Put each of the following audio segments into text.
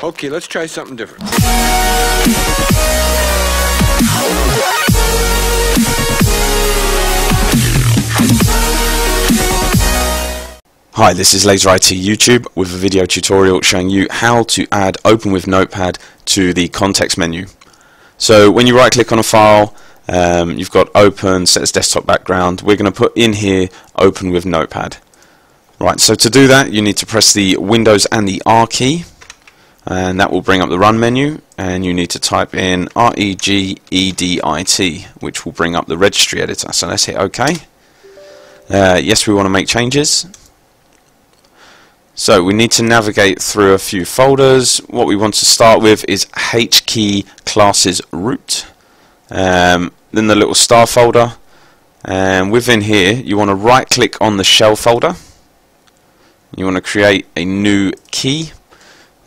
Okay, let's try something different. Hi, this is Laser IT YouTube with a video tutorial showing you how to add Open with Notepad to the context menu. So when you right click on a file, you've got open, set as desktop background. We're going to put in here Open with Notepad. Right, so to do that you need to press the Windows and the R key, and that will bring up the run menu, and you need to type in REGEDIT, which will bring up the registry editor. So let's hit OK. Yes, we want to make changes. So we need to navigate through a few folders. What we want to start with is HKEY_CLASSES_ROOT, then the little star folder, and within here you want to right click on the shell folder. You want to create a new key,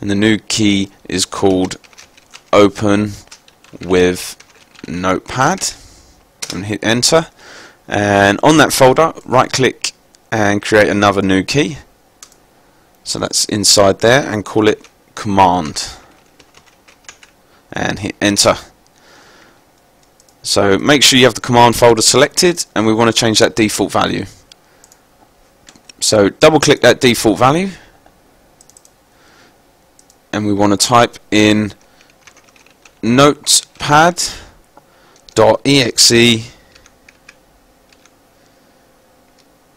and the new key is called Open with Notepad, and hit enter. And on that folder right click and create another new key, so that's inside there, and call it Command and hit enter. So make sure you have the command folder selected, and we want to change that default value. So double click that default value, and we want to type in notepad.exe,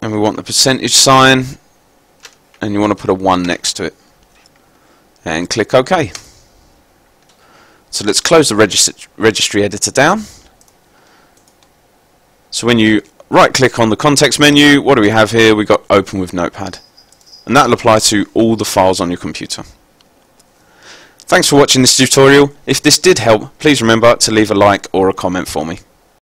and we want the %, and you want to put a 1 next to it, and click OK. So let's close the registry editor down. So when you right click on the context menu, what do we have here? We've got Open with Notepad, and that will apply to all the files on your computer. Thanks for watching this tutorial. If this did help, please remember to leave a like or a comment for me.